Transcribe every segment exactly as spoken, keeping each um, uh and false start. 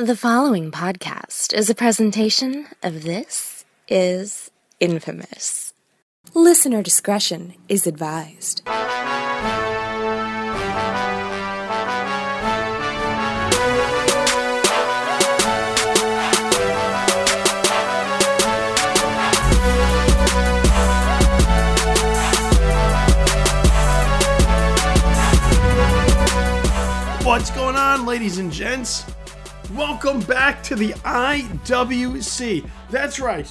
The following podcast is a presentation of This Is Infamous. Listener discretion is advised. What's going on, ladies and gents? Welcome back to the I W C. That's right.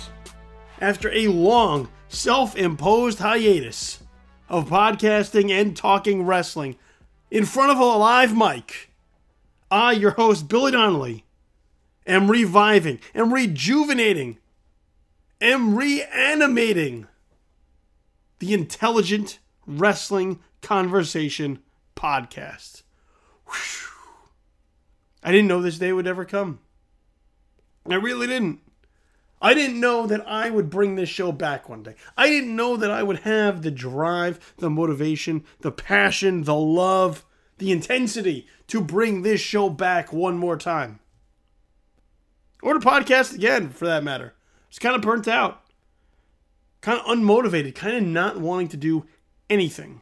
After a long, self-imposed hiatus of podcasting and talking wrestling in front of a live mic, I, your host, Billy Donnelly, am reviving, am rejuvenating, am reanimating the Intelligent Wrestling Conversation podcast. Whew. I didn't know this day would ever come. I really didn't. I didn't know that I would bring this show back one day. I didn't know that I would have the drive, the motivation, the passion, the love, the intensity to bring this show back one more time. Or to podcast again, for that matter. It's kind of burnt out. Kind of unmotivated. Kind of not wanting to do anything.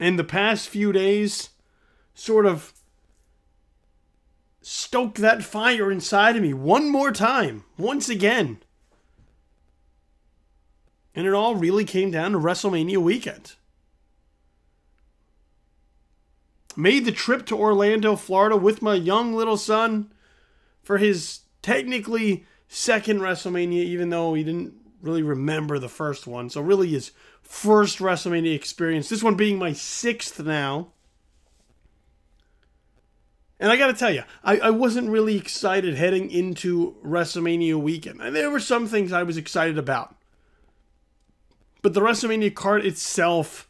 And the past few days sort of stoked that fire inside of me one more time, once again. And it all really came down to WrestleMania weekend. Made the trip to Orlando, Florida with my young little son for his technically second WrestleMania, even though he didn't really remember the first one. So really his first WrestleMania experience, this one being my sixth now. And I got to tell you, I, I wasn't really excited heading into WrestleMania weekend. And there were some things I was excited about. But the WrestleMania card itself,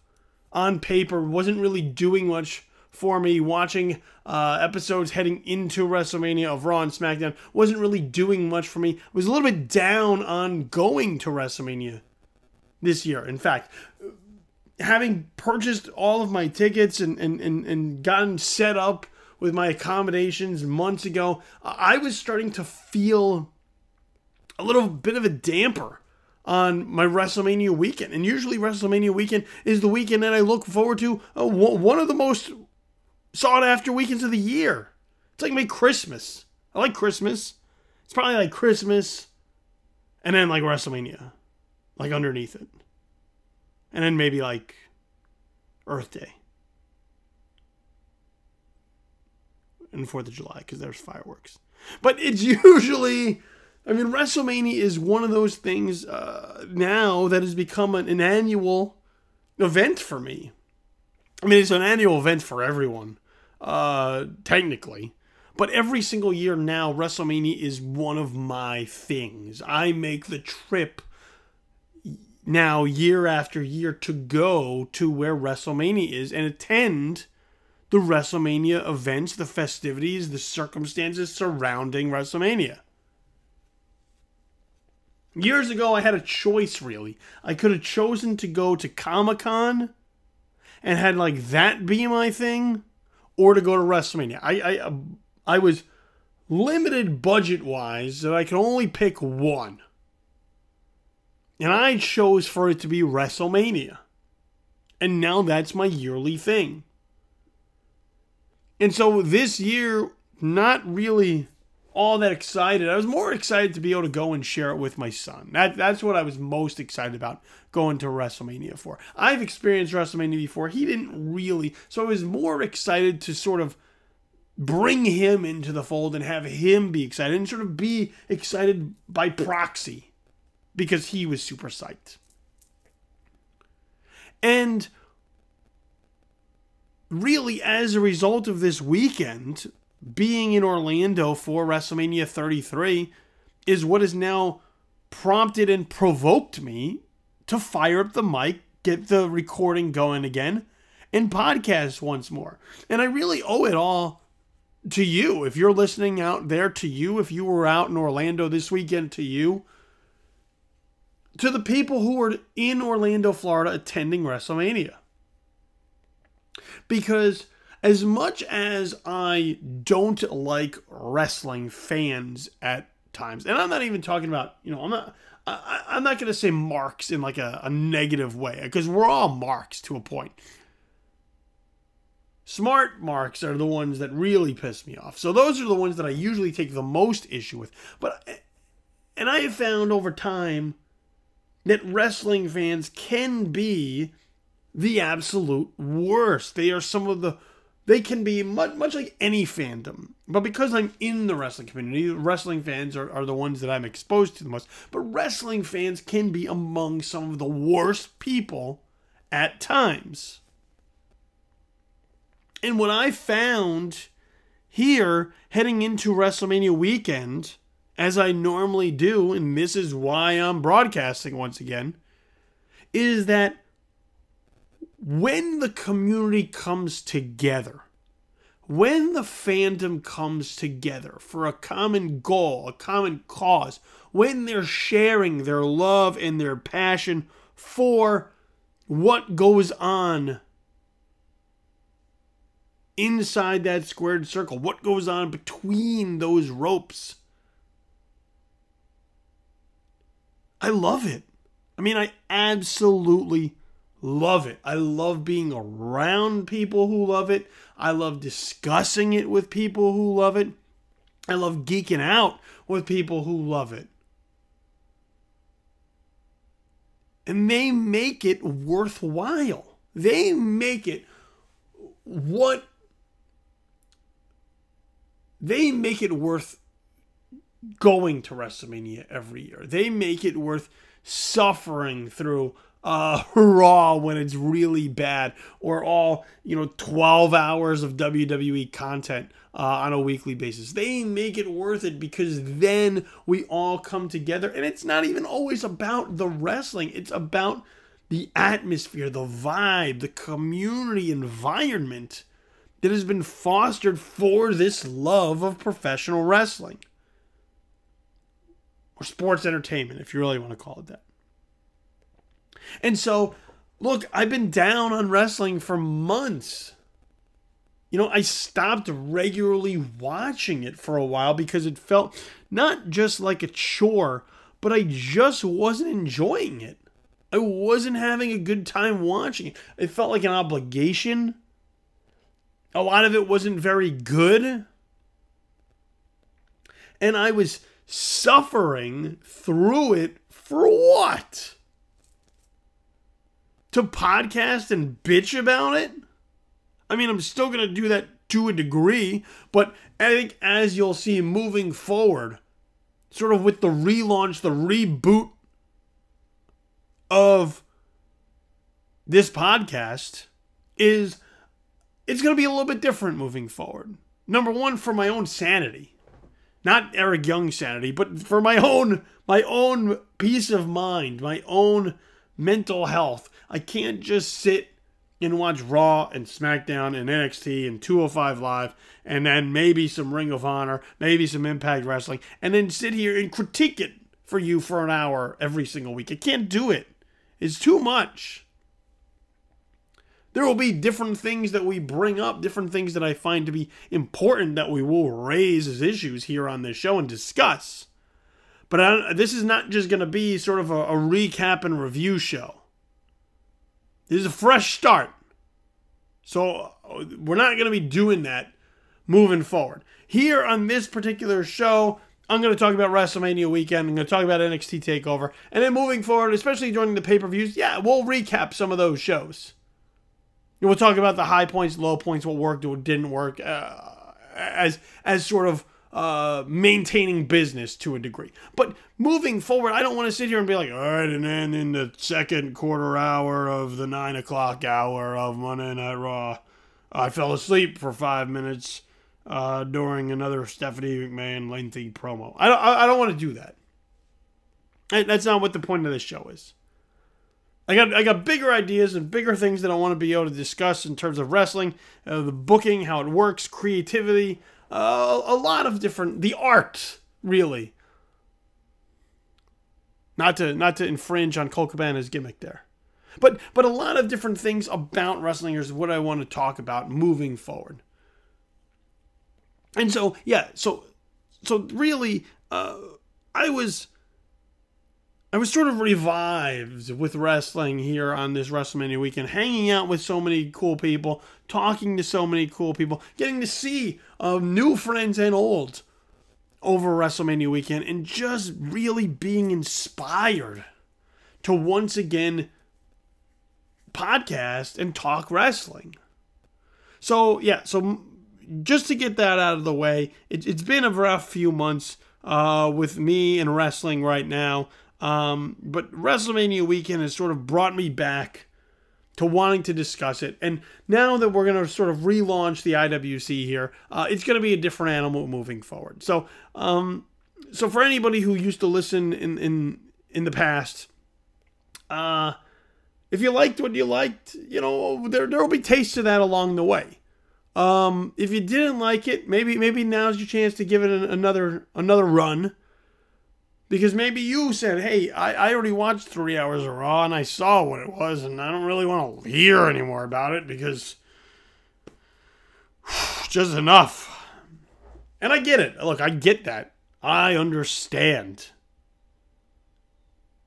on paper, wasn't really doing much for me. Watching uh, episodes heading into WrestleMania of Raw and SmackDown wasn't really doing much for me. I was a little bit down on going to WrestleMania this year. In fact, having purchased all of my tickets and, and, and, and gotten set up with my accommodations months ago, I was starting to feel a little bit of a damper on my WrestleMania weekend. And usually WrestleMania weekend is the weekend that I look forward to, uh, one of the most sought-after weekends of the year. It's like my Christmas. I like Christmas. It's probably like Christmas and then like WrestleMania, like underneath it. And then maybe like Earth Day and fourth of July, because there's fireworks. But it's usually, I mean, WrestleMania is one of those things uh, now that has become an, an annual event for me. I mean, it's an annual event for everyone, uh, technically. But every single year now, WrestleMania is one of my things. I make the trip now year after year to go to where WrestleMania is and attend the WrestleMania events, the festivities, the circumstances surrounding WrestleMania. Years ago, I had a choice, really. I could have chosen to go to Comic-Con and had, like, that be my thing, or to go to WrestleMania. I, I, I was limited budget-wise, that I could only pick one. And I chose for it to be WrestleMania. And now that's my yearly thing. And so this year, not really all that excited. I was more excited to be able to go and share it with my son. That, that's what I was most excited about going to WrestleMania for. I've experienced WrestleMania before. He didn't really. So I was more excited to sort of bring him into the fold and have him be excited and sort of be excited by proxy because he was super psyched. And really, as a result of this weekend, being in Orlando for WrestleMania thirty-three is what has now prompted and provoked me to fire up the mic, get the recording going again, and podcast once more. And I really owe it all to you. If you're listening out there, to you. If you were out in Orlando this weekend, to you. To the people who were in Orlando, Florida, attending WrestleMania. Because As much as I don't like wrestling fans at times, and I'm not even talking about, you know, I'm not, I, I'm not going to say marks in like a, a negative way, because we're all marks to a point. Smart marks are the ones that really piss me off. So those are the ones that I usually take the most issue with. But, and I have found over time that wrestling fans can be the absolute worst. They are some of the, they can be much, much like any fandom. But because I'm in the wrestling community, wrestling fans are, are the ones that I'm exposed to the most. But wrestling fans can be among some of the worst people at times. And what I found here heading into WrestleMania weekend, as I normally do, and this is why I'm broadcasting once again, is that when the community comes together, when the fandom comes together for a common goal, a common cause, when they're sharing their love and their passion for what goes on inside that squared circle, what goes on between those ropes, I love it. I mean, I absolutely love it. I love being around people who love it. I love discussing it with people who love it. I love geeking out with people who love it. And they make it worthwhile. They make it what they make it worth going to WrestleMania every year. They make it worth suffering through uh, Raw when it's really bad, or all, you know, twelve hours of W W E content uh, on a weekly basis. They make it worth it because then we all come together, and it's not even always about the wrestling. It's about the atmosphere, the vibe, the community environment that has been fostered for this love of professional wrestling. Or sports entertainment, if you really want to call it that. And so, look, I've been down on wrestling for months. You know, I stopped regularly watching it for a while because it felt not just like a chore, but I just wasn't enjoying it. I wasn't having a good time watching it. It felt like an obligation. A lot of it wasn't very good. And I was suffering through it for what? To podcast and bitch about it? I mean, I'm still going to do that to a degree, but I think as you'll see moving forward, sort of with the relaunch, the reboot of this podcast, is it's going to be a little bit different moving forward. Number one, for my own sanity. Not Eric Young's sanity, but for my own my own peace of mind, my own mental health. I can't just sit and watch Raw and SmackDown and N X T and two oh five Live and then maybe some Ring of Honor, maybe some Impact Wrestling, and then sit here and critique it for you for an hour every single week. I can't do it. It's too much. There will be different things that we bring up, different things that I find to be important that we will raise as issues here on this show and discuss. But I don't, this is not just going to be sort of a, a recap and review show. This is a fresh start. So we're not going to be doing that moving forward. Here on this particular show, I'm going to talk about WrestleMania weekend. I'm going to talk about N X T TakeOver. And then moving forward, especially during the pay-per-views, yeah, we'll recap some of those shows. We'll talk about the high points, low points, what worked, what didn't work, uh, as as sort of uh, maintaining business to a degree. But moving forward, I don't want to sit here and be like, all right, and then in the second quarter hour of the nine o'clock hour of Monday Night Raw, I fell asleep for five minutes uh, during another Stephanie McMahon lengthy promo. I don't, I don't want to do that. That's not what the point of this show is. I got I got bigger ideas and bigger things that I want to be able to discuss in terms of wrestling, uh, the booking, how it works, creativity, uh, a lot of different, the art, really. Not to not to infringe on Cole Cabana's gimmick there. But but a lot of different things about wrestling is what I want to talk about moving forward. And so, yeah, so so really, uh, I was I was sort of revived with wrestling here on this WrestleMania weekend, hanging out with so many cool people, talking to so many cool people, getting to see uh, new friends and old over WrestleMania weekend, and just really being inspired to once again podcast and talk wrestling. So yeah, so just to get that out of the way, it, it's been a rough few months uh, with me and wrestling right now. Um, but WrestleMania weekend has sort of brought me back to wanting to discuss it. And now that we're going to sort of relaunch the I W C here, uh, it's going to be a different animal moving forward. So, um, so for anybody who used to listen in, in, in the past, uh, if you liked what you liked, you know, there, there'll be tastes of that along the way. Um, if you didn't like it, maybe, maybe now's your chance to give it an, another, another run. Because maybe you said, hey, I, I already watched three hours of Raw and I saw what it was and I don't really want to hear anymore about it because just enough. And I get it. Look, I get that. I understand.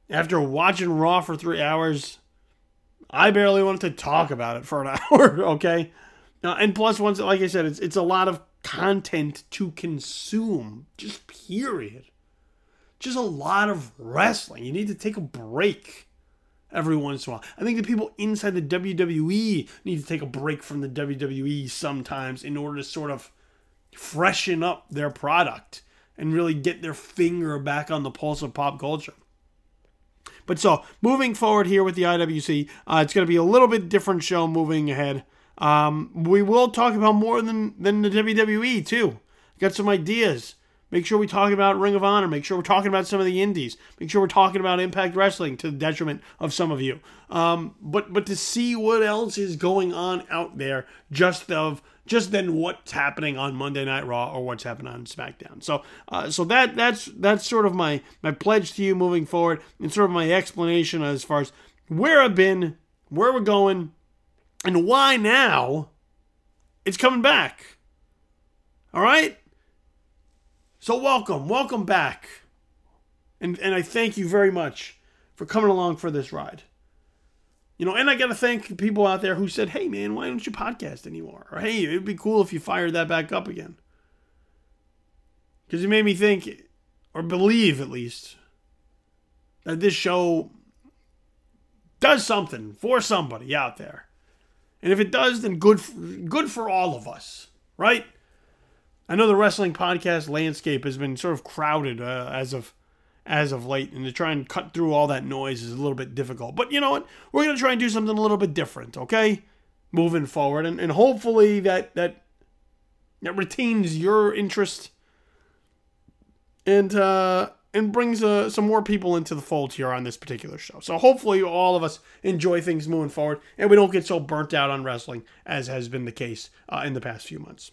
After watching Raw for three hours, I barely wanted to talk about it for an hour, okay? Uh, and plus, once, like I said, it's, it's a lot of content to consume, just period. Just a lot of wrestling. You need to take a break every once in a while. I think the people inside the W W E need to take a break from the W W E sometimes in order to sort of freshen up their product and really get their finger back on the pulse of pop culture. But so, moving forward here with the I W C, uh, it's going to be a little bit different show moving ahead. Um, we will talk about more than, than the W W E, too. Got some ideas. Make sure we talk about Ring of Honor. Make sure we're talking about some of the indies. Make sure we're talking about Impact Wrestling to the detriment of some of you. Um, but but to see what else is going on out there, just of just then what's happening on Monday Night Raw or what's happening on SmackDown. So uh, so that that's that's sort of my my pledge to you moving forward, and sort of my explanation as far as where I've been, where we're going, and why now it's coming back. All right. So welcome, welcome back, and and I thank you very much for coming along for this ride. You know, and I gotta thank people out there who said, "Hey, man, why don't you podcast anymore?" Or "Hey, it'd be cool if you fired that back up again," because it made me think, or believe at least, that this show does something for somebody out there, and if it does, then good, for, good for all of us, right? I know the wrestling podcast landscape has been sort of crowded uh, as of as of late, and to try and cut through all that noise is a little bit difficult. But you know what? We're going to try and do something a little bit different, okay? Moving forward, and, and hopefully that, that that retains your interest and uh, and brings uh, some more people into the fold here on this particular show. So hopefully all of us enjoy things moving forward, and we don't get so burnt out on wrestling as has been the case uh, in the past few months.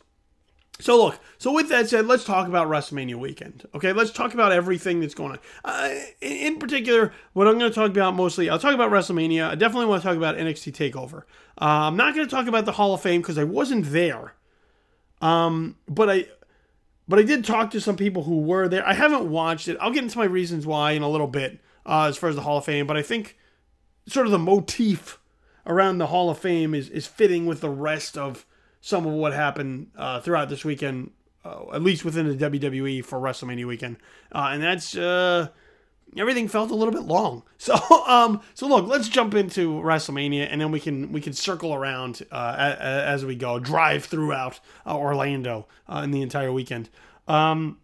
So look, so with that said, let's talk about WrestleMania weekend, okay? Let's talk about everything that's going on. Uh, in, in particular, what I'm going to talk about mostly, I'll talk about WrestleMania. I definitely want to talk about N X T TakeOver. Uh, I'm not going to talk about the Hall of Fame because I wasn't there. Um, but I but I did talk to some people who were there. I haven't watched it. I'll get into my reasons why in a little bit uh, as far as the Hall of Fame. But I think sort of the motif around the Hall of Fame is, is fitting with the rest of some of what happened uh, throughout this weekend, uh, at least within the W W E for WrestleMania weekend, uh, and that's uh, everything felt a little bit long. So, um, so look, let's jump into WrestleMania, and then we can we can circle around uh, as we go, drive throughout uh, Orlando uh, in the entire weekend, um,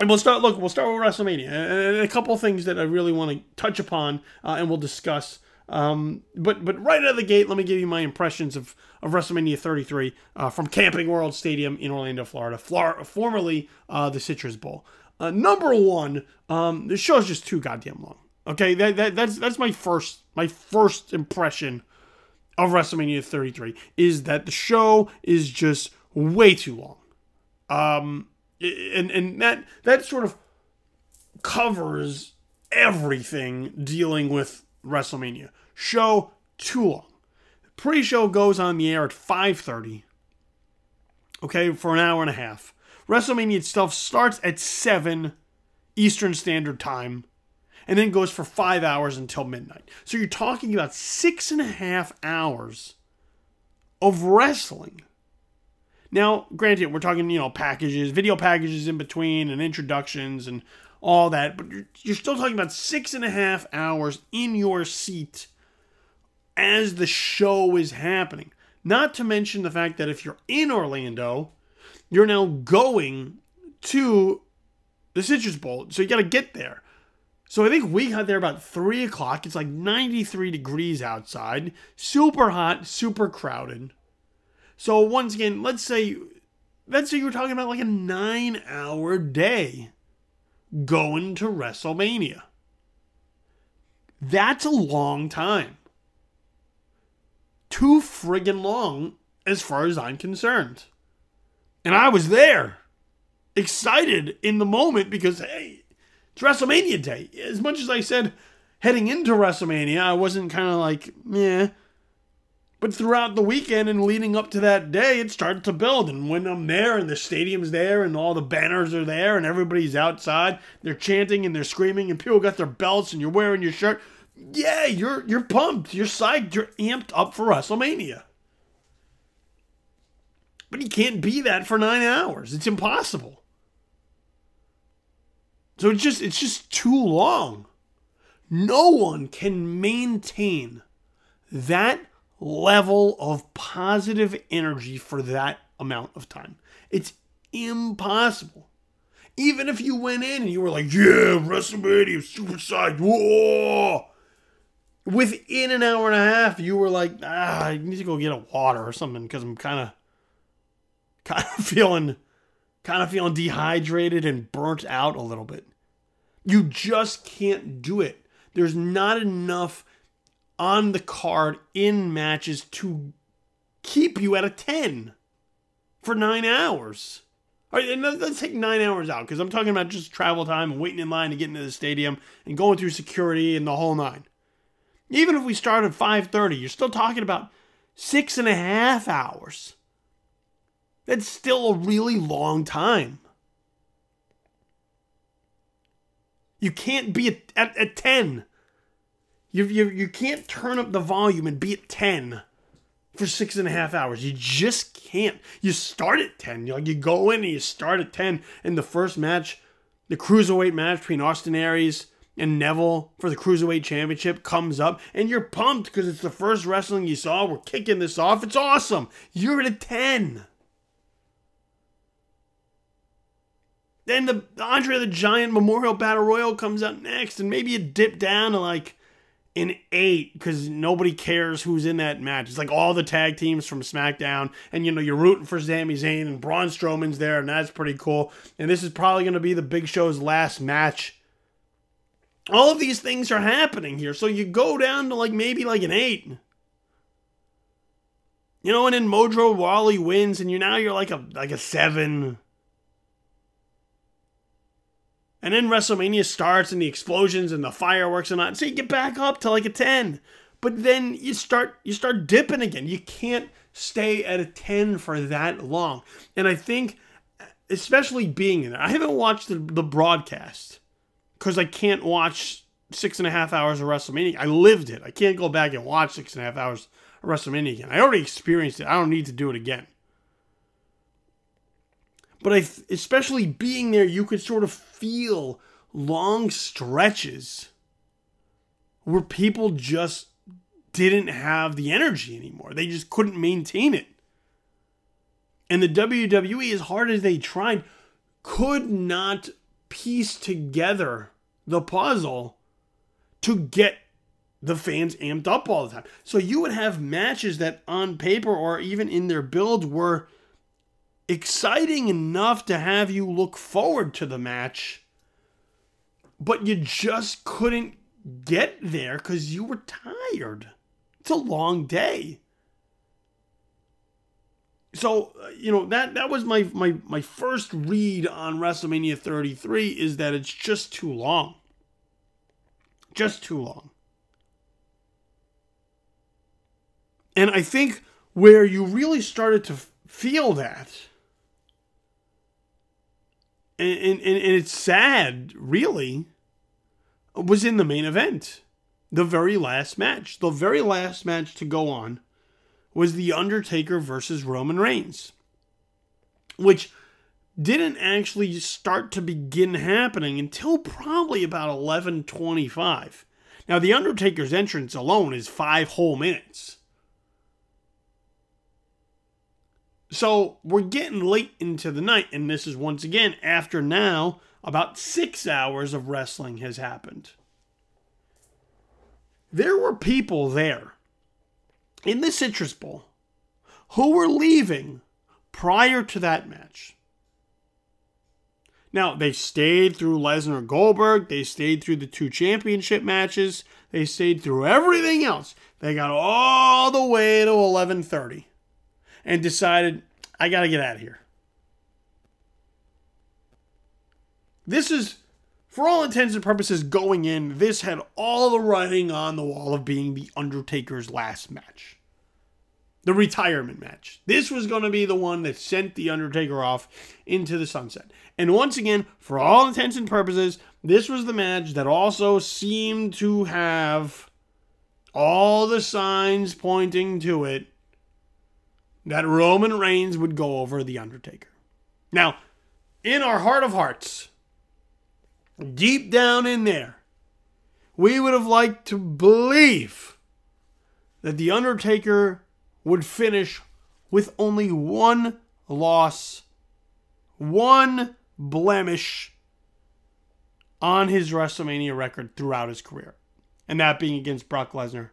and we'll start. Look, we'll start with WrestleMania, and a couple things that I really want to touch upon, uh, and we'll discuss. Um, but but right out of the gate, let me give you my impressions of, of WrestleMania thirty-three uh, from Camping World Stadium in Orlando, Florida, Florida formerly uh, the Citrus Bowl. Uh, number one, um, this show is just too goddamn long. Okay, that, that that's that's my first my first impression of WrestleMania thirty-three is that the show is just way too long, um, and and that that sort of covers everything dealing with WrestleMania. show too long. The pre-show goes on the air at five thirty, okay, for an hour and a half. WrestleMania itself starts at seven Eastern Standard Time and then goes for five hours until midnight. So you're talking about six and a half hours of wrestling. Now, granted, we're talking, you know, packages, video packages in between and introductions and all that, but you're, you're still talking about six and a half hours in your seat as the show is happening. Not to mention the fact that if you're in Orlando, you're now going to the Citrus Bowl, so you got to get there. So I think we got there about three o'clock. It's like ninety-three degrees outside. Super hot, super crowded. So once again, let's say, let's say you were talking about like a nine-hour day going to WrestleMania. That's a long time. Too friggin' long as far as I'm concerned. And I was there, excited in the moment because, hey, it's WrestleMania day. As much as I said heading into WrestleMania, I wasn't kind of like, meh. But throughout the weekend and leading up to that day, it started to build. And when I'm there and the stadium's there and all the banners are there and everybody's outside, they're chanting and they're screaming and people got their belts and you're wearing your shirt. Yeah, you're, you're pumped. You're psyched. You're amped up for WrestleMania. But you can't be that for nine hours. It's impossible. So it's just, it's just too long. No one can maintain that level of positive energy for that amount of time. It's impossible. Even if you went in and you were like, yeah, WrestleMania, super psyched, whoa. Within an hour and a half, you were like, ah, I need to go get a water or something because I'm kind of, kind of feeling... Kind of feeling dehydrated and burnt out a little bit. You just can't do it. There's not enough on the card in matches to keep you at a ten for nine hours. All right, and let's take nine hours out because I'm talking about just travel time and waiting in line to get into the stadium and going through security and the whole nine. Even if we start at five thirty, you're still talking about six and a half hours. That's still a really long time. You can't be at, at, at ten. You, you, you can't turn up the volume and be at ten for six and a half hours. You just can't. You start at ten. You, you go in and you start at ten. And the first match, the cruiserweight match between Austin Aries and Neville for the cruiserweight championship comes up. And you're pumped because it's the first wrestling you saw. We're kicking this off. It's awesome. You're at a ten. Then the Andre the Giant Memorial Battle Royal comes out next, and maybe you dip down to like an eight because nobody cares who's in that match. It's like all the tag teams from SmackDown, and you know you're rooting for Sami Zayn and Braun Strowman's there, and that's pretty cool. And this is probably going to be the Big Show's last match. All of these things are happening here, so you go down to like maybe like an eight. You know, and then Mojo Rawley wins, and you now you're like a like a seven. And then WrestleMania starts and the explosions and the fireworks and all. So you get back up to like a ten. But then you start you start dipping again. You can't stay at a ten for that long. And I think, especially being in there, I haven't watched the, the broadcast because I can't watch six and a half hours of WrestleMania. I lived it. I can't go back and watch six and a half hours of WrestleMania again. I already experienced it. I don't need to do it again. But I, especially being there, you could sort of feel long stretches where people just didn't have the energy anymore. They just couldn't maintain it. And the W W E, as hard as they tried, could not piece together the puzzle to get the fans amped up all the time. So you would have matches that on paper or even in their build were exciting enough to have you look forward to the match, but you just couldn't get there because you were tired. It's a long day. So, you know, that that was my my my first read on WrestleMania thirty-three, is that it's just too long. Just too long. And I think where you really started to feel that, and, and, and it's sad, really, was in the main event. The very last match. The very last match to go on was The Undertaker versus Roman Reigns, which didn't actually start to begin happening until probably about eleven twenty-five. Now, The Undertaker's entrance alone is five whole minutes. So we're getting late into the night, and this is once again after now about six hours of wrestling has happened. There were people there in the Citrus Bowl who were leaving prior to that match. Now, they stayed through Lesnar Goldberg. They stayed through the two championship matches. They stayed through everything else. They got all the way to eleven thirty and decided, I got to get out of here. This is, for all intents and purposes, going in, this had all the writing on the wall of being The Undertaker's last match. The retirement match. This was going to be the one that sent The Undertaker off into the sunset. And once again, for all intents and purposes, this was the match that also seemed to have all the signs pointing to it that Roman Reigns would go over The Undertaker. Now, in our heart of hearts, deep down in there, we would have liked to believe that The Undertaker would finish with only one loss, one blemish on his WrestleMania record throughout his career. And that being against Brock Lesnar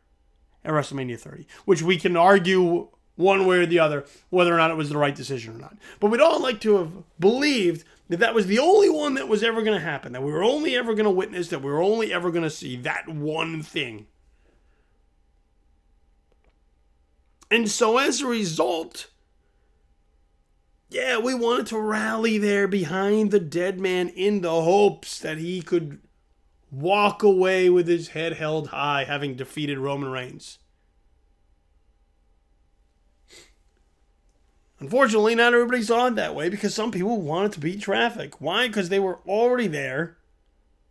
at WrestleMania thirty, which we can argue one way or the other whether or not it was the right decision or not. But we'd all like to have believed that that was the only one that was ever going to happen, that we were only ever going to witness, that we were only ever going to see that one thing. And so as a result, yeah, we wanted to rally there behind the dead man in the hopes that he could walk away with his head held high, having defeated Roman Reigns. Unfortunately, not everybody saw it that way because some people wanted to beat traffic. Why? Because they were already there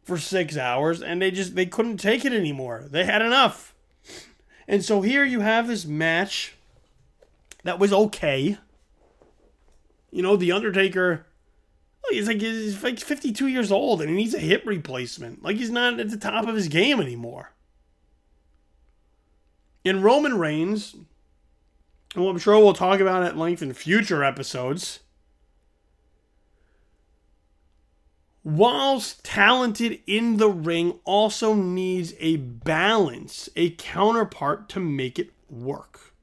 for six hours and they just they couldn't take it anymore. They had enough. And so here you have this match that was okay. You know, The Undertaker, he's like, he's like fifty-two years old and he needs a hip replacement. Like, he's not at the top of his game anymore. In Roman Reigns, and I'm sure we'll talk about at length in future episodes, whilst talented in the ring, also needs a balance, a counterpart to make it work.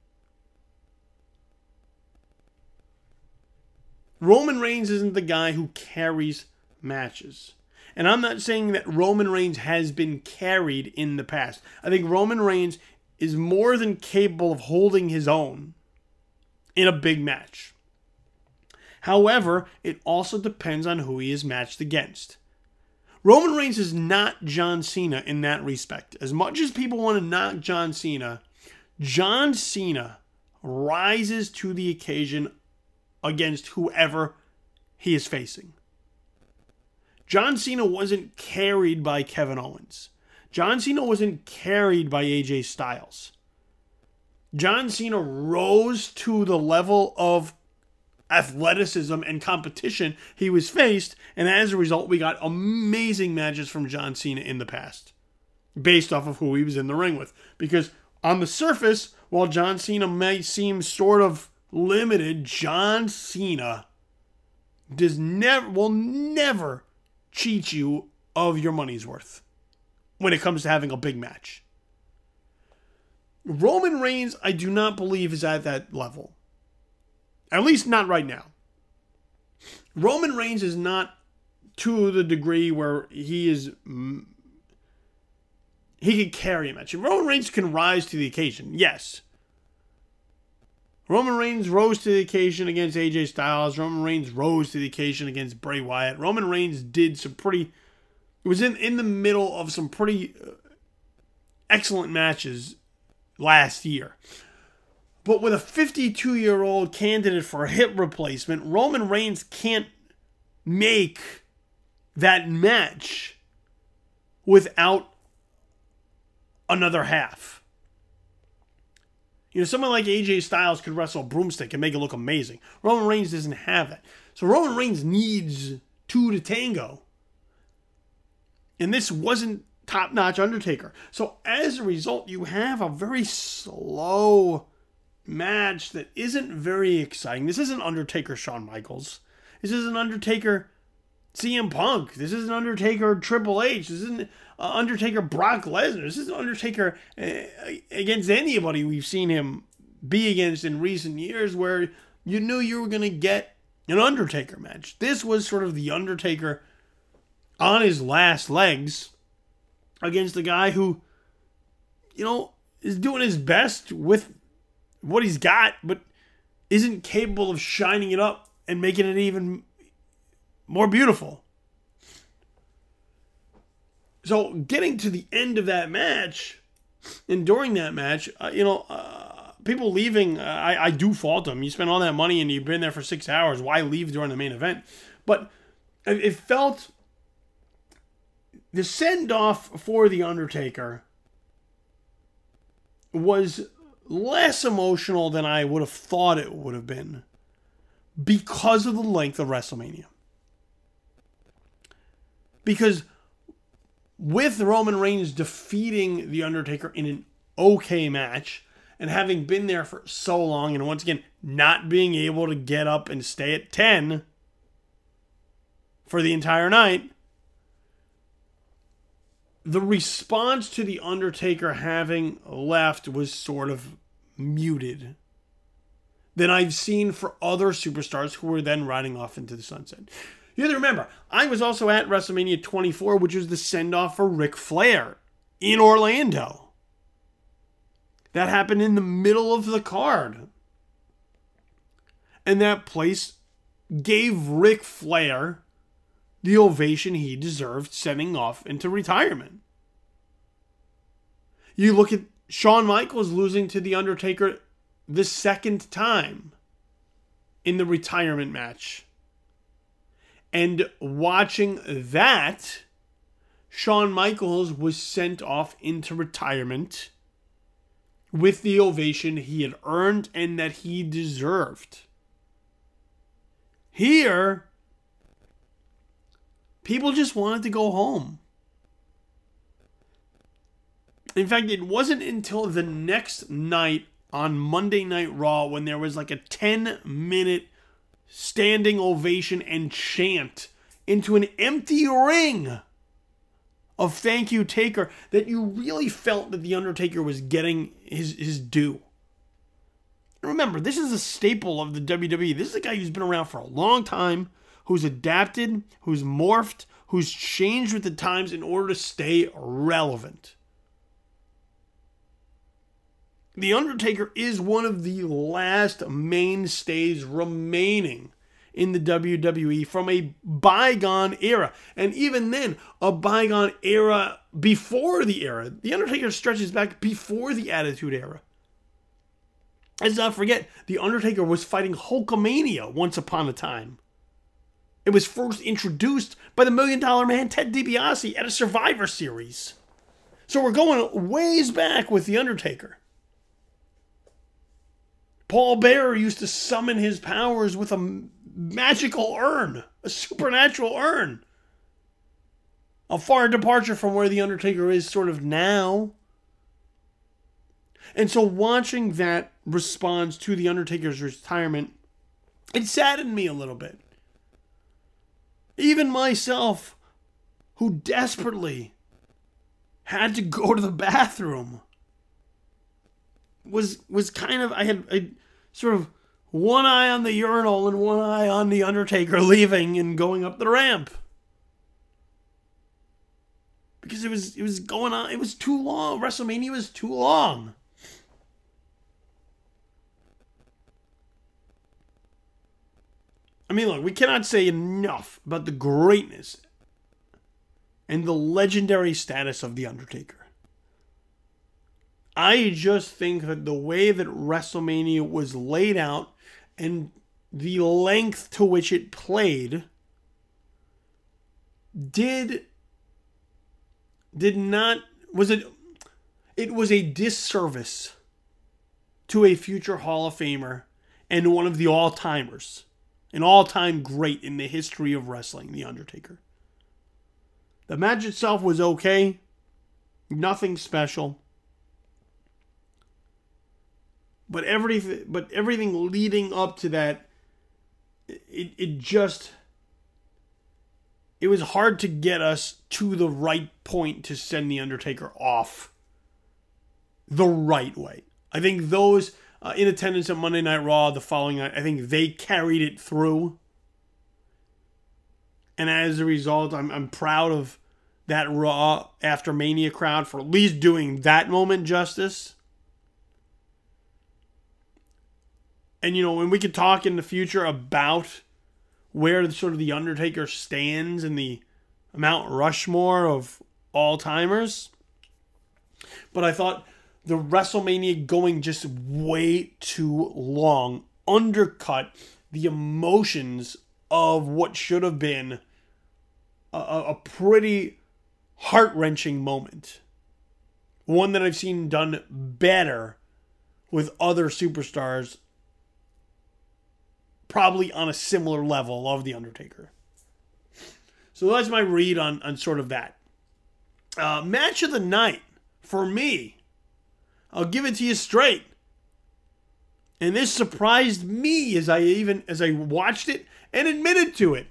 Roman Reigns isn't the guy who carries matches. And I'm not saying that Roman Reigns has been carried in the past. I think Roman Reigns is more than capable of holding his own in a big match. However, it also depends on who he is matched against. Roman Reigns is not John Cena in that respect. As much as people want to knock John Cena, John Cena rises to the occasion against whoever he is facing. John Cena wasn't carried by Kevin Owens. John Cena wasn't carried by A J Styles. John Cena rose to the level of athleticism and competition he was faced, and as a result we got amazing matches from John Cena in the past based off of who he was in the ring with, because on the surface, while John Cena may seem sort of limited, John Cena does never will never cheat you of your money's worth when it comes to having a big match. Roman Reigns, I do not believe, is at that level. At least not right now. Roman Reigns is not to the degree where he is... Mm, he can carry a match. Roman Reigns can rise to the occasion, yes. Roman Reigns rose to the occasion against A J Styles. Roman Reigns rose to the occasion against Bray Wyatt. Roman Reigns did some pretty... It was in, in the middle of some pretty uh, excellent matches last year. But with a fifty-two-year-old candidate for a hip replacement, Roman Reigns can't make that match without another half. You know, someone like A J Styles could wrestle a broomstick and make it look amazing. Roman Reigns doesn't have that. So Roman Reigns needs two to tango. And this wasn't top-notch Undertaker. So as a result, you have a very slow match that isn't very exciting. This isn't Undertaker Shawn Michaels. This isn't Undertaker C M Punk. This isn't Undertaker Triple H. This isn't uh, Undertaker Brock Lesnar. This isn't Undertaker uh, against anybody we've seen him be against in recent years, where you knew you were going to get an Undertaker match. This was sort of the Undertaker on his last legs against a guy who, you know, is doing his best with what he's got, but isn't capable of shining it up and making it even more beautiful. So getting to the end of that match, and during that match, uh, you know, uh, people leaving, uh, I, I do fault them. You spent all that money and you've been there for six hours. Why leave during the main event? But it felt, the send-off for The Undertaker was less emotional than I would have thought it would have been because of the length of WrestleMania. Because with Roman Reigns defeating The Undertaker in an okay match and having been there for so long and once again not being able to get up and stay at ten for the entire night, the response to The Undertaker having left was sort of muted than I've seen for other superstars who were then riding off into the sunset. You have to remember, I was also at WrestleMania twenty-four, which was the send-off for Ric Flair in Orlando. That happened in the middle of the card. And that place gave Ric Flair the ovation he deserved, sending off into retirement. You look at Shawn Michaels losing to The Undertaker the second time in the retirement match. And watching that, Shawn Michaels was sent off into retirement with the ovation he had earned and that he deserved. Here, people just wanted to go home. In fact, it wasn't until the next night on Monday Night Raw when there was like a ten-minute standing ovation and chant into an empty ring of thank you, Taker, that you really felt that The Undertaker was getting his, his due. And remember, this is a staple of the W W E. This is a guy who's been around for a long time, who's adapted, who's morphed, who's changed with the times in order to stay relevant. The Undertaker is one of the last mainstays remaining in the W W E from a bygone era. And even then, a bygone era before the era. The Undertaker stretches back before the Attitude Era. Let's not forget, The Undertaker was fighting Hulkamania once upon a time. It was first introduced by the Million Dollar Man, Ted DiBiase, at a Survivor Series. So we're going ways back with The Undertaker. Paul Bearer used to summon his powers with a magical urn, a supernatural urn. A far departure from where The Undertaker is sort of now. And so watching that response to The Undertaker's retirement, it saddened me a little bit. Even myself, who desperately had to go to the bathroom, was was kind of, I had I, sort of one eye on the urinal and one eye on The Undertaker leaving and going up the ramp. Because it was, it was going on, it was too long. WrestleMania was too long. I mean, look, we cannot say enough about the greatness and the legendary status of The Undertaker. I just think that the way that WrestleMania was laid out and the length to which it played did did not was it it was a disservice to a future Hall of Famer and one of the all-timers, an all-time great in the history of wrestling, The Undertaker. The match itself was okay, nothing special. But everything, but everything leading up to that, it it just, it was hard to get us to the right point to send The Undertaker off the right way. I think those uh, in attendance at Monday Night Raw the following night, I think they carried it through. And as a result, I'm I'm proud of that Raw after Mania crowd for at least doing that moment justice. And, you know, when we could talk in the future about where sort of The Undertaker stands in the Mount Rushmore of all-timers. But I thought the WrestleMania going just way too long undercut the emotions of what should have been a, a pretty heart-wrenching moment. One that I've seen done better with other superstars, probably on a similar level of The Undertaker. So that's my read on, on sort of that. Uh, match of the night, for me, I'll give it to you straight. And this surprised me as I even as I watched it and admitted to it.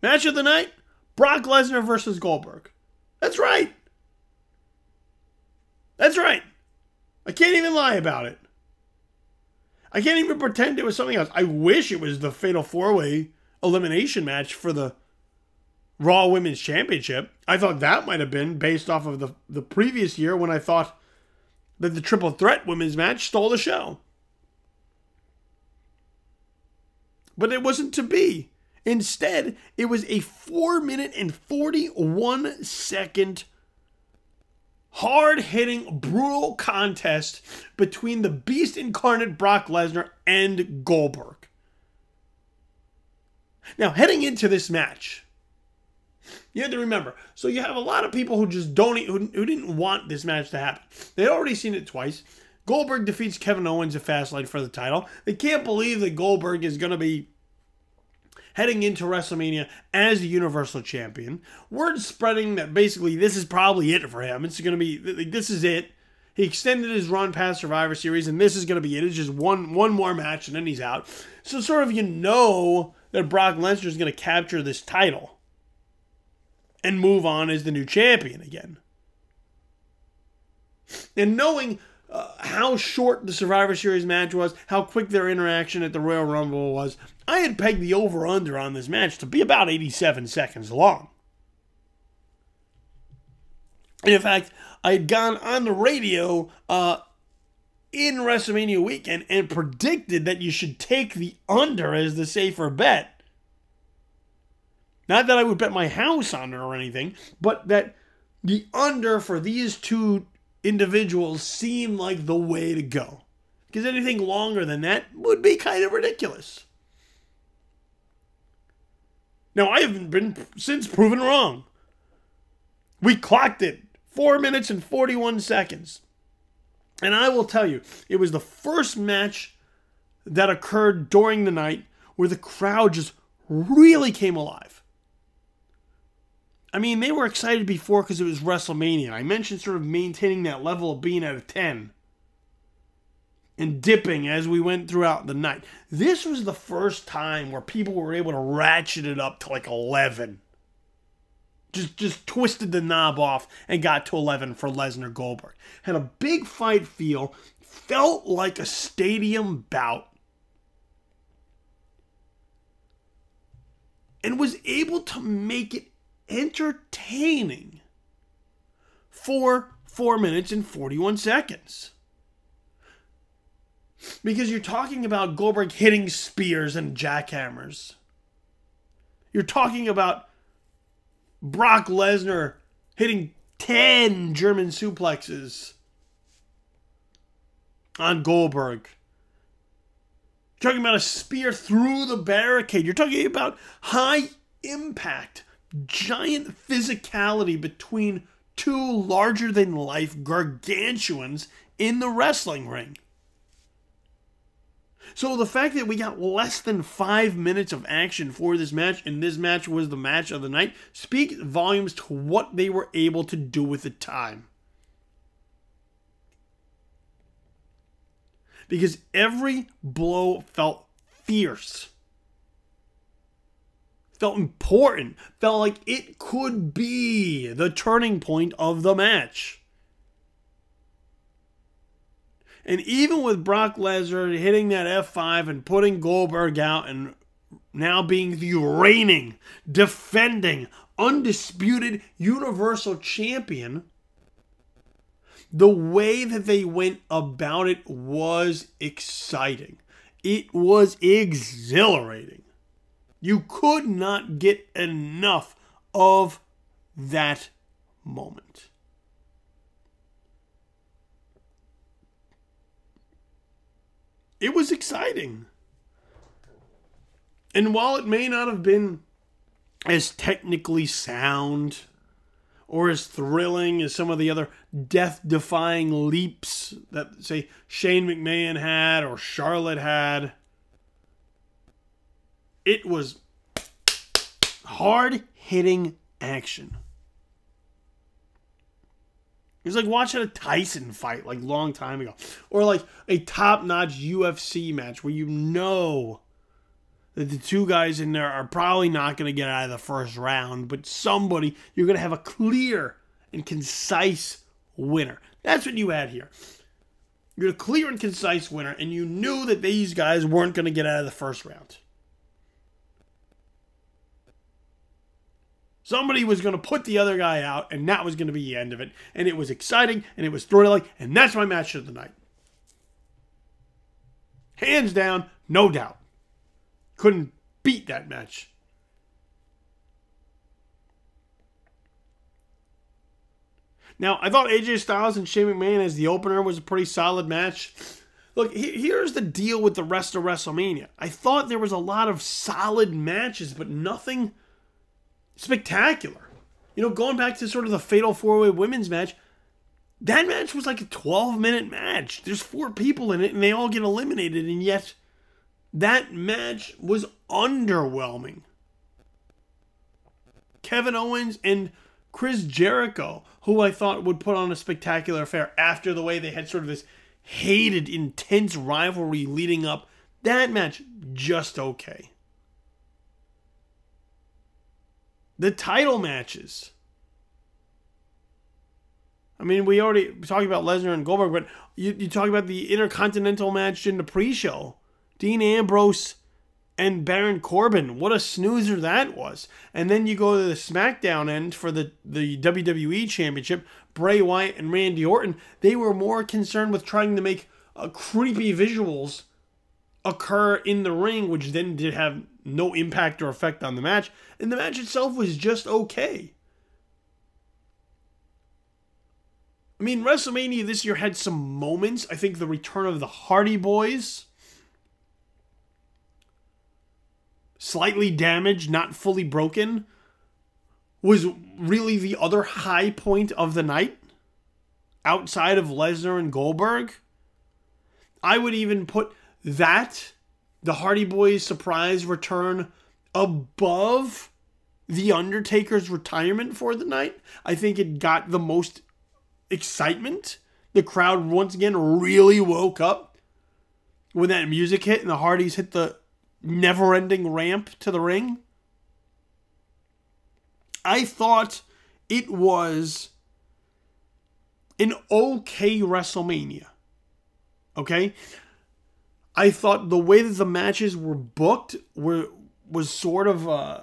Match of the night, Brock Lesnar versus Goldberg. That's right. That's right. I can't even lie about it. I can't even pretend it was something else. I wish it was the Fatal four-way elimination match for the Raw Women's Championship. I thought that might have been based off of the, the previous year when I thought that the Triple Threat Women's match stole the show. But it wasn't to be. Instead, it was a four minute and forty-one second hard-hitting, brutal contest between the beast incarnate Brock Lesnar and Goldberg. Now, heading into this match, you have to remember, so you have a lot of people who just don't, who, who didn't want this match to happen. They'd already seen it twice. Goldberg defeats Kevin Owens at Fastlane for the title. They can't believe that Goldberg is going to be heading into WrestleMania as the Universal Champion. Word spreading that basically this is probably it for him. It's going to be, this is it. He extended his run past Survivor Series, and this is going to be it. It's just one, one more match, and then he's out. So sort of you know that Brock Lesnar is going to capture this title and move on as the new champion again. And knowing Uh, how short the Survivor Series match was, how quick their interaction at the Royal Rumble was, I had pegged the over-under on this match to be about eighty-seven seconds long. And in fact, I had gone on the radio uh, in WrestleMania weekend and predicted that you should take the under as the safer bet. Not that I would bet my house on it or anything, but that the under for these two individuals seem like the way to go, because anything longer than that would be kind of ridiculous. Now, I haven't been since proven wrong. We clocked it four minutes and forty-one seconds. And I will tell you, it was the first match that occurred during the night where the crowd just really came alive. I mean, they were excited before because it was WrestleMania. I mentioned sort of maintaining that level of being at a ten and dipping as we went throughout the night. This was the first time where people were able to ratchet it up to like eleven. Just, just twisted the knob off and got to eleven for Lesnar Goldberg. Had a big fight feel. Felt like a stadium bout. And was able to make it entertaining for four minutes and forty-one seconds. Because you're talking about Goldberg hitting spears and jackhammers. You're talking about Brock Lesnar hitting ten German suplexes on Goldberg. You're talking about a spear through the barricade. You're talking about high impact, giant physicality between two larger-than-life gargantuans in the wrestling ring. So the fact that we got less than five minutes of action for this match, and this match was the match of the night, speaks volumes to what they were able to do with the time. Because every blow felt fierce, felt important, felt like it could be the turning point of the match. And even with Brock Lesnar hitting that F five and putting Goldberg out and now being the reigning, defending, undisputed Universal Champion, the way that they went about it was exciting. It was exhilarating. You could not get enough of that moment. It was exciting. And while it may not have been as technically sound or as thrilling as some of the other death-defying leaps that, say, Shane McMahon had or Charlotte had, it was hard-hitting action. It was like watching a Tyson fight, like, long time ago. Or like a top-notch U F C match where you know that the two guys in there are probably not going to get out of the first round, but somebody, you're going to have a clear and concise winner. That's what you had here. You're a clear and concise winner, and you knew that these guys weren't going to get out of the first round. Somebody was going to put the other guy out, and that was going to be the end of it. And it was exciting, and it was thrilling, and that's my match of the night. Hands down, no doubt. Couldn't beat that match. Now, I thought A J Styles and Shane McMahon as the opener was a pretty solid match. Look, here's the deal with the rest of WrestleMania. I thought there was a lot of solid matches, but nothing spectacular. You know, going back to sort of the Fatal four-way Women's match, that match was like a twelve-minute match. There's four people in it, and they all get eliminated, and yet that match was underwhelming. Kevin Owens and Chris Jericho, who I thought would put on a spectacular affair after the way they had sort of this hated, intense rivalry leading up, that match, just okay. The title matches. I mean, we already talked about Lesnar and Goldberg, but you, you talk about the Intercontinental match in the pre-show. Dean Ambrose and Baron Corbin. What a snoozer that was. And then you go to the SmackDown end for the, the W W E Championship. Bray Wyatt and Randy Orton. They were more concerned with trying to make uh, creepy visuals occur in the ring, which then did have no impact or effect on the match. And the match itself was just okay. I mean, WrestleMania this year had some moments. I think the return of the Hardy Boyz, slightly damaged, not fully broken, was really the other high point of the night, outside of Lesnar and Goldberg. I would even put that, the Hardy Boys' surprise return, above The Undertaker's retirement for the night. I think it got the most excitement. The crowd once again really woke up when that music hit and the Hardys hit the never-ending ramp to the ring. I thought it was an okay WrestleMania. Okay? I thought the way that the matches were booked were was sort of uh,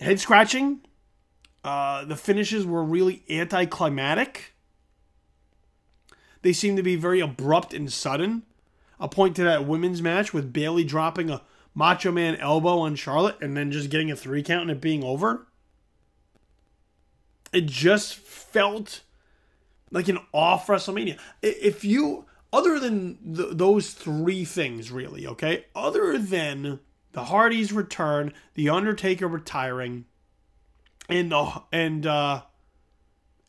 head-scratching. Uh, the finishes were really anticlimactic. They seemed to be very abrupt and sudden. I'll point to that women's match with Bayley dropping a Macho Man elbow on Charlotte and then just getting a three count and it being over. It just felt like an off WrestleMania. If you, other than the, those three things, really, okay? Other than the Hardys' return, the Undertaker retiring, and the and uh,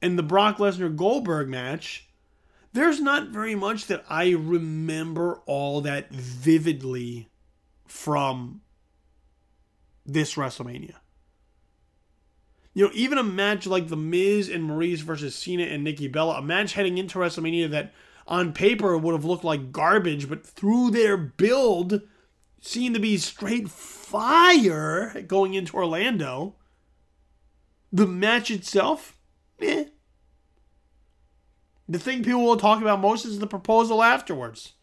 and the Brock Lesnar Goldberg match, there's not very much that I remember all that vividly from this WrestleMania. You know, even a match like the Miz and Maryse versus Cena and Nikki Bella, a match heading into WrestleMania that on paper would have looked like garbage, but through their build seemed to be straight fire going into Orlando. The match itself, eh. The thing people will talk about most is the proposal afterwards.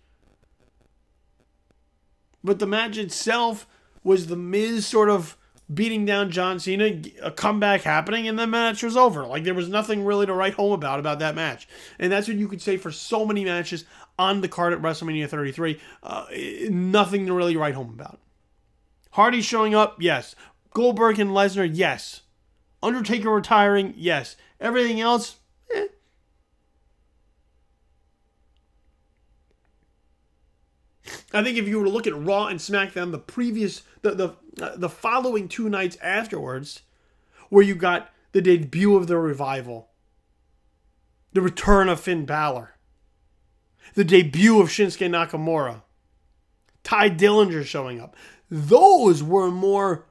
But the match itself was the Miz sort of beating down John Cena, a comeback happening, and the match was over. Like, there was nothing really to write home about about that match. And that's what you could say for so many matches on the card at WrestleMania thirty-three. Uh, nothing to really write home about. Hardy showing up, yes. Goldberg and Lesnar, yes. Undertaker retiring, yes. Everything else, eh. I think if you were to look at Raw and SmackDown, the previous, the the, uh, the following two nights afterwards, where you got the debut of The Revival, the return of Finn Balor, the debut of Shinsuke Nakamura, Ty Dillinger showing up. Those were more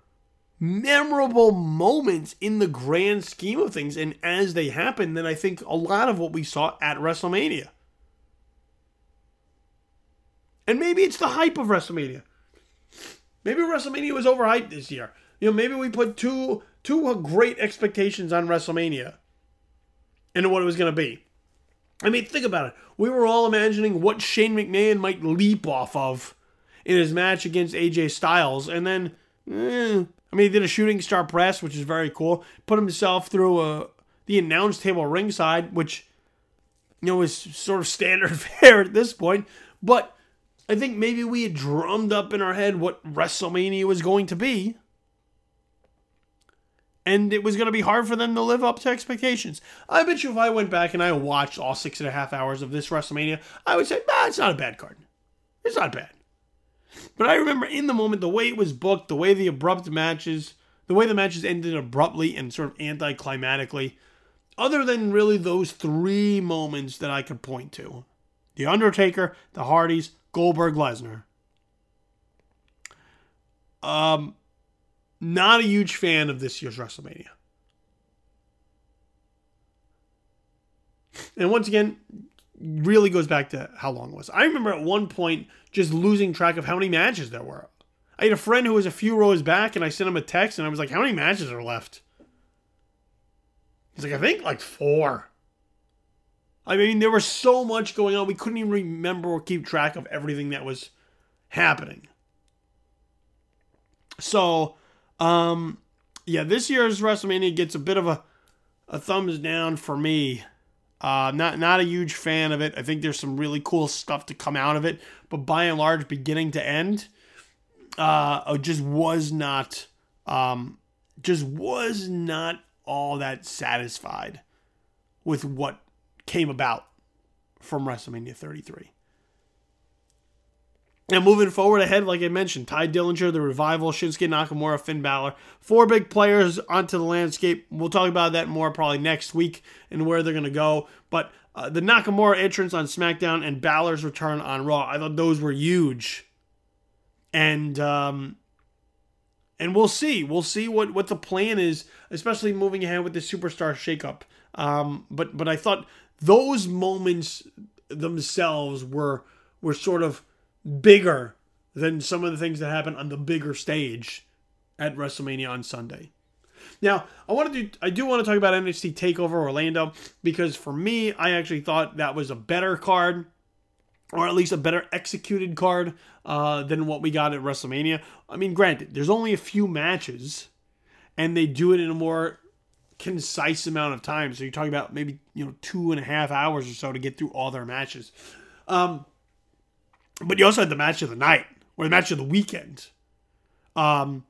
memorable moments in the grand scheme of things, and as they happened, than I think a lot of what we saw at WrestleMania. And maybe it's the hype of WrestleMania. Maybe WrestleMania was overhyped this year. You know, maybe we put two two great expectations on WrestleMania and what it was going to be. I mean, think about it. We were all imagining what Shane McMahon might leap off of in his match against A J Styles. And then, eh, I mean, he did a shooting star press, which is very cool. Put himself through a, the announce table ringside, which, you know, is sort of standard fare at this point. But I think maybe we had drummed up in our head what WrestleMania was going to be. And it was going to be hard for them to live up to expectations. I bet you if I went back and I watched all six and a half hours of this WrestleMania, I would say, nah, it's not a bad card. It's not bad. But I remember in the moment, the way it was booked, the way the abrupt matches, the way the matches ended abruptly and sort of anticlimactically, other than really those three moments that I could point to. The Undertaker, the Hardys, Goldberg, Lesnar. Um, not a huge fan of this year's WrestleMania. And once again, really goes back to how long it was. I remember at one point just losing track of how many matches there were. I had a friend who was a few rows back, and I sent him a text, and I was like, how many matches are left? He's like, I think like four. I mean, there was so much going on, we couldn't even remember or keep track of everything that was happening. So, um, yeah, this year's WrestleMania gets a bit of a, a thumbs down for me. Uh, not, not a huge fan of it. I think there's some really cool stuff to come out of it. But by and large, beginning to end, uh, just was not, um, just was not all that satisfied with what came about from WrestleMania thirty-three. Now moving forward ahead, like I mentioned, Ty Dillinger, The Revival, Shinsuke Nakamura, Finn Balor. Four big players onto the landscape. We'll talk about that more probably next week and where they're going to go. But uh, the Nakamura entrance on SmackDown and Balor's return on Raw, I thought those were huge. And um, and we'll see. We'll see what, what the plan is, especially moving ahead with the Superstar Shakeup. Um, but, but I thought those moments themselves were were sort of bigger than some of the things that happened on the bigger stage at WrestleMania on Sunday. Now, I want to do I do want to talk about N X T TakeOver Orlando, because for me, I actually thought that was a better card, or at least a better executed card uh, than what we got at WrestleMania. I mean, granted, there's only a few matches, and they do it in a more concise amount of time. So you're talking about maybe, you know, two and a half hours or so to get through all their matches. Um, but you also had the match of the night, or the match of the weekend. Um,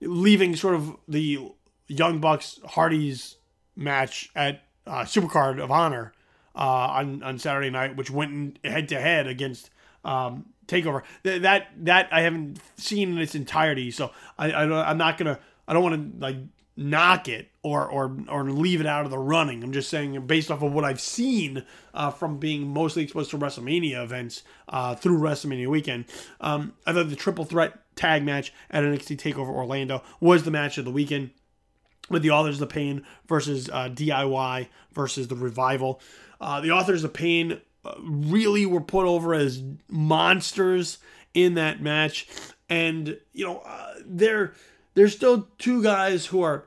leaving sort of the Young Bucks, Hardys match at uh, Supercard of Honor uh, on on Saturday night, which went head to head against um, Takeover. Th- that that I haven't seen in its entirety, so I, I I'm not gonna I don't want to like knock it or or or leave it out of the running. I'm just saying based off of what I've seen uh, from being mostly exposed to WrestleMania events uh, through WrestleMania weekend. Um, I thought the triple threat tag match at N X T TakeOver Orlando was the match of the weekend, with the Authors of Pain versus uh, D I Y versus The Revival. Uh, the Authors of Pain really were put over as monsters in that match. And, you know, uh, they're, they're still two guys who are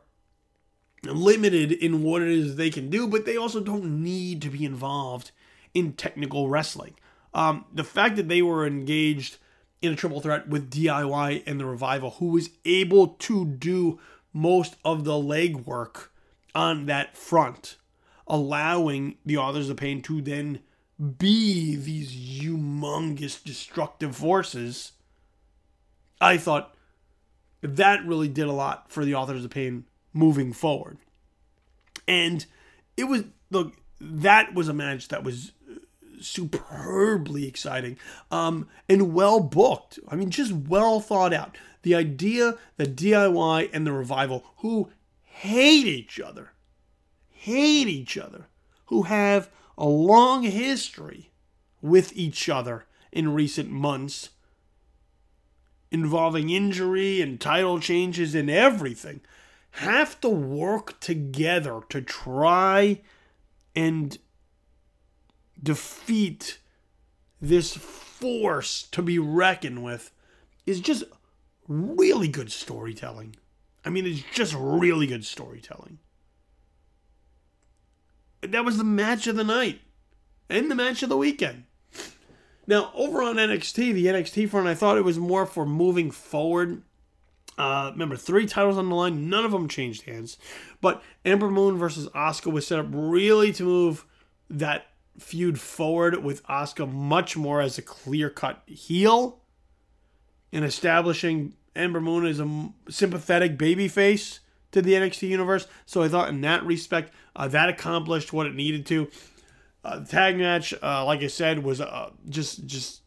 limited in what it is they can do, but they also don't need to be involved in technical wrestling. Um, the fact that they were engaged in a triple threat with D I Y and The Revival, who was able to do most of the legwork on that front, allowing the Authors of Pain to then be these humongous destructive forces, I thought that really did a lot for the Authors of Pain moving forward. And it was, look, that was a match that was superbly exciting um, and well booked. I mean, just well thought out. The idea that D I Y and The Revival, who hate each other, hate each other, who have a long history with each other in recent months, involving injury and title changes and everything, have to work together to try and defeat this force to be reckoned with, is just really good storytelling. I mean, it's just really good storytelling. That was the match of the night and the match of the weekend. Now, over on N X T, the N X T front, I thought it was more for moving forward. Uh, remember, three titles on the line. None of them changed hands. But Ember Moon versus Asuka was set up really to move that feud forward, with Asuka much more as a clear-cut heel and establishing Ember Moon as a sympathetic babyface to the N X T universe. So I thought in that respect, uh, that accomplished what it needed to. Uh, the tag match, uh, like I said, was uh, just just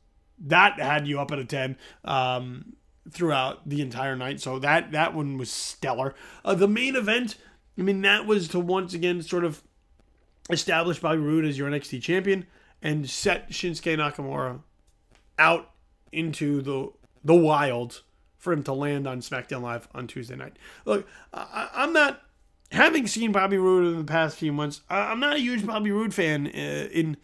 that had you up at a ten um, throughout the entire night. So that, that one was stellar. Uh, the main event, I mean, that was to once again sort of established Bobby Roode as your N X T champion and set Shinsuke Nakamura out into the the wild for him to land on SmackDown Live on Tuesday night. Look, I, I'm not, having seen Bobby Roode in the past few months, I, I'm not a huge Bobby Roode fan uh, in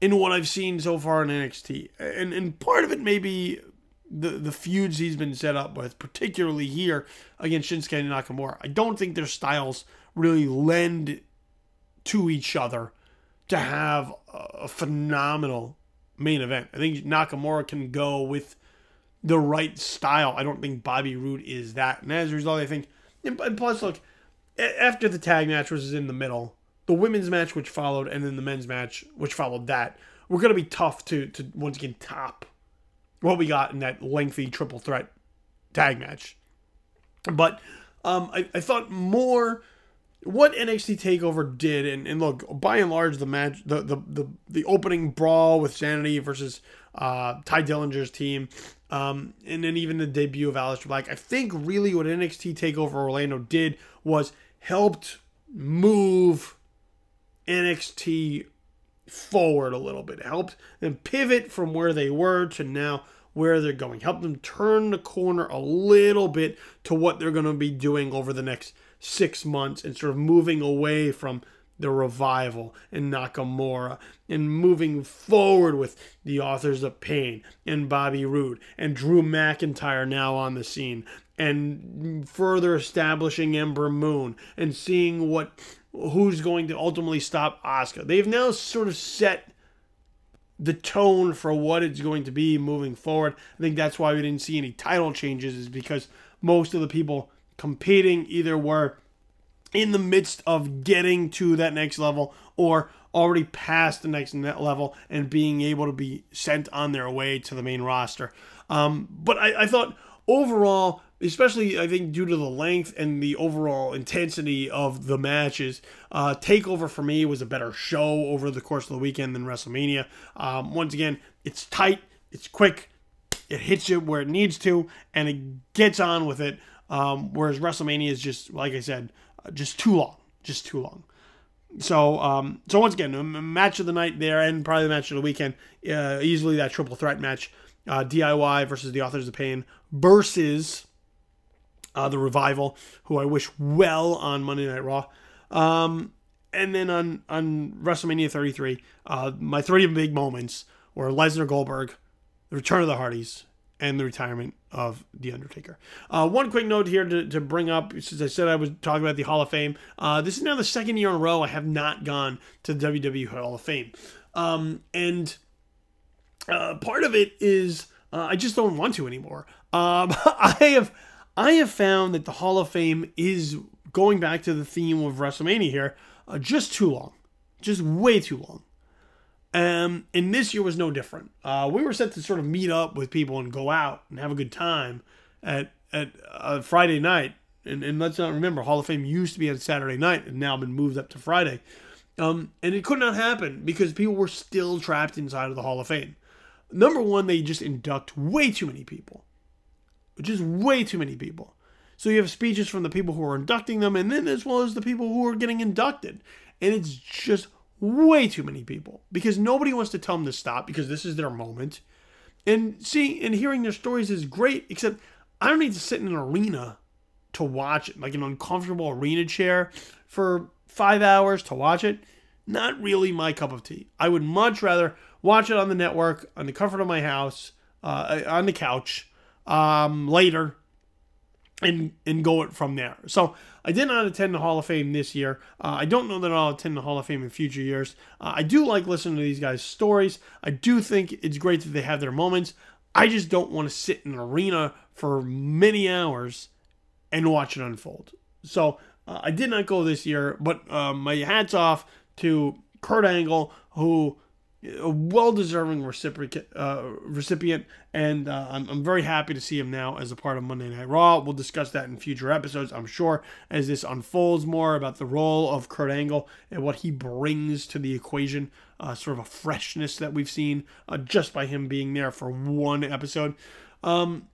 in what I've seen so far in N X T. And and part of it may be the, the feuds he's been set up with, particularly here against Shinsuke Nakamura. I don't think their styles really lend to each other to have a phenomenal main event. I think Nakamura can go with the right style. I don't think Bobby Roode is that. And as a result, I think, and plus, look, after the tag match was in the middle, the women's match which followed, and then the men's match which followed that, we're going to be tough to, to once again top what we got in that lengthy triple threat tag match. But um, I, I thought more... what N X T TakeOver did, and, and look, by and large, the match, the the the, the opening brawl with Sanity versus uh, Ty Dillinger's team, um, and then even the debut of Aleister Black, I think really what N X T TakeOver Orlando did was helped move N X T forward a little bit, helped them pivot from where they were to now where they're going, helped them turn the corner a little bit to what they're going to be doing over the next six months, and sort of moving away from The Revival and Nakamura and moving forward with the Authors of Pain and Bobby Roode and Drew McIntyre now on the scene, and further establishing Ember Moon and seeing what who's going to ultimately stop Asuka. They've now sort of set the tone for what it's going to be moving forward. I think that's why we didn't see any title changes, is because most of the people competing either were in the midst of getting to that next level or already past the next level and being able to be sent on their way to the main roster. Um, but I, I thought overall especially, I think, due to the length and the overall intensity of the matches, uh, TakeOver for me was a better show over the course of the weekend than WrestleMania. Um, once again, it's tight, it's quick, it hits you where it needs to, and it gets on with it, um, whereas WrestleMania is just, like I said, just too long, just too long. So, um, so once again, a match of the night there, and probably the match of the weekend, uh, easily that triple threat match, uh, D I Y versus the Authors of Pain versus uh, The Revival, who I wish well on Monday Night Raw. Um, and then on, on WrestleMania thirty-three, uh, my three big moments were Lesnar Goldberg, the return of the Hardys, and the retirement of The Undertaker. Uh, one quick note here to, to bring up, since I said I was talking about the Hall of Fame, uh, this is now the second year in a row I have not gone to the W W E Hall of Fame. Um, and uh, part of it is uh, I just don't want to anymore. Um, I have I have found that the Hall of Fame is, going back to the theme of WrestleMania here, uh, just too long. Just way too long. Um, and this year was no different. Uh, we were set to sort of meet up with people and go out and have a good time at at uh, Friday night. And, and let's not remember, Hall of Fame used to be on Saturday night and now been moved up to Friday. Um, and it could not happen because people were still trapped inside of the Hall of Fame. Number one, they just induct way too many people. Just way too many people. So you have speeches from the people who are inducting them, and then as well as the people who are getting inducted. And it's just way too many people, because nobody wants to tell them to stop, because this is their moment. And seeing and hearing their stories is great, except I don't need to sit in an arena to watch it, like an uncomfortable arena chair for five hours to watch it. Not really my cup of tea. I would much rather watch it on the network, on the comfort of my house, uh, on the couch, um, later, and and go it from there. So I did not attend the Hall of Fame this year. Uh, I don't know that I'll attend the Hall of Fame in future years. Uh, I do like listening to these guys' stories. I do think it's great that they have their moments. I just don't want to sit in an arena for many hours and watch it unfold. So uh, I did not go this year, but uh, my hat's off to Kurt Angle, who a well-deserving recipro- uh, recipient, and uh, I'm, I'm very happy to see him now as a part of Monday Night Raw. We'll discuss that in future episodes, I'm sure, as this unfolds more about the role of Kurt Angle and what he brings to the equation, uh, sort of a freshness that we've seen uh, just by him being there for one episode. Um,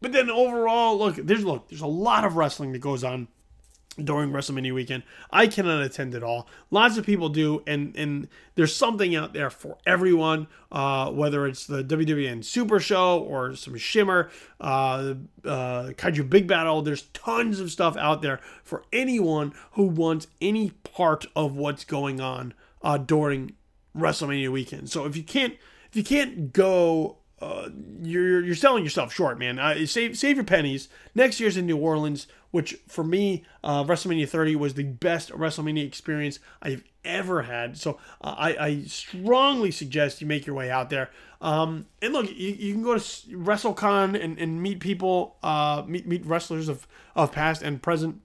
but then overall, look, there's look, there's a lot of wrestling that goes on during WrestleMania weekend. I cannot attend it all. Lots of people do, and and there's something out there for everyone, uh, whether it's the W W N Super Show or some Shimmer, uh, uh, Kaiju Big Battle. There's tons of stuff out there for anyone who wants any part of what's going on uh, during WrestleMania weekend. So if you can't, if you can't go, Uh, you're you're selling yourself short, man. Uh, save save your pennies. Next year's in New Orleans, which for me, uh, WrestleMania thirty was the best WrestleMania experience I've ever had. So uh, I, I strongly suggest you make your way out there. Um, and look, you, you can go to WrestleCon and, and meet people, uh, meet meet wrestlers of of past and present,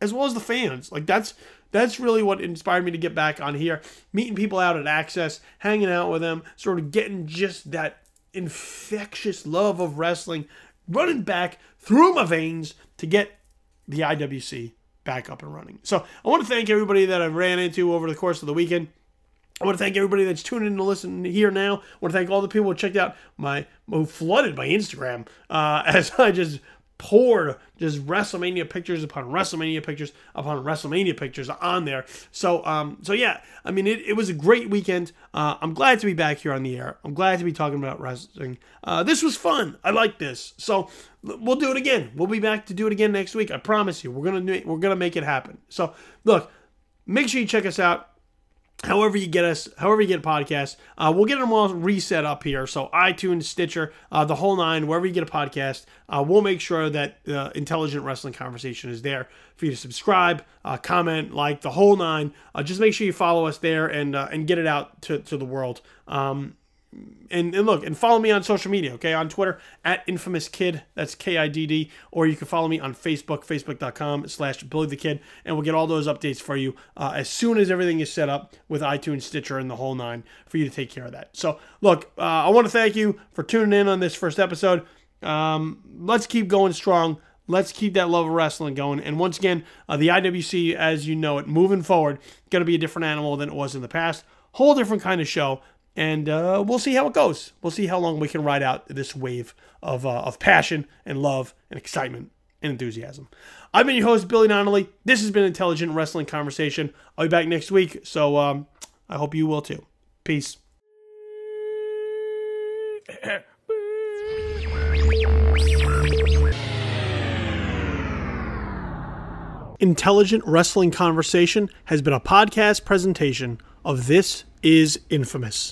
as well as the fans. Like that's that's really what inspired me to get back on here, meeting people out at Access, hanging out with them, sort of getting just that infectious love of wrestling running back through my veins to get the I W C back up and running. So I want to thank everybody that I ran into over the course of the weekend. I want to thank everybody that's tuning in to listen here now. I want to thank all the people who checked out my, who flooded my Instagram uh, as I just poured just WrestleMania pictures upon WrestleMania pictures upon WrestleMania pictures on there. So, um, so yeah, I mean, it, it was a great weekend. Uh, I'm glad to be back here on the air. I'm glad to be talking about wrestling. Uh, this was fun. I like this. So we'll do it again. We'll be back to do it again next week. I promise you, we're going to, we're going to make it happen. So look, make sure you check us out. However you get us, however you get a podcast, uh, we'll get them all reset up here. So iTunes, Stitcher, uh, the whole nine, wherever you get a podcast, uh, we'll make sure that uh, Intelligent Wrestling Conversation is there for you to subscribe, uh, comment, like, the whole nine. Uh, just make sure you follow us there and uh, and get it out to, to the world. Um, and, and look, and follow me on social media, okay? On Twitter, at Infamous Kid, that's K I D D, or you can follow me on Facebook, facebook.com slash Billy the Kid, and we'll get all those updates for you uh, as soon as everything is set up with iTunes, Stitcher, and the whole nine for you to take care of that. So, look, uh, I want to thank you for tuning in on this first episode. Um, let's keep going strong. Let's keep that love of wrestling going. And once again, uh, the I W C, as you know it, moving forward, going to be a different animal than it was in the past. Whole different kind of show. And uh, we'll see how it goes. We'll see how long we can ride out this wave of, uh, of passion and love and excitement and enthusiasm. I've been your host, Billy Donnelly. This has been Intelligent Wrestling Conversation. I'll be back next week, so um, I hope you will too. Peace. Intelligent Wrestling Conversation has been a podcast presentation of This Is Infamous.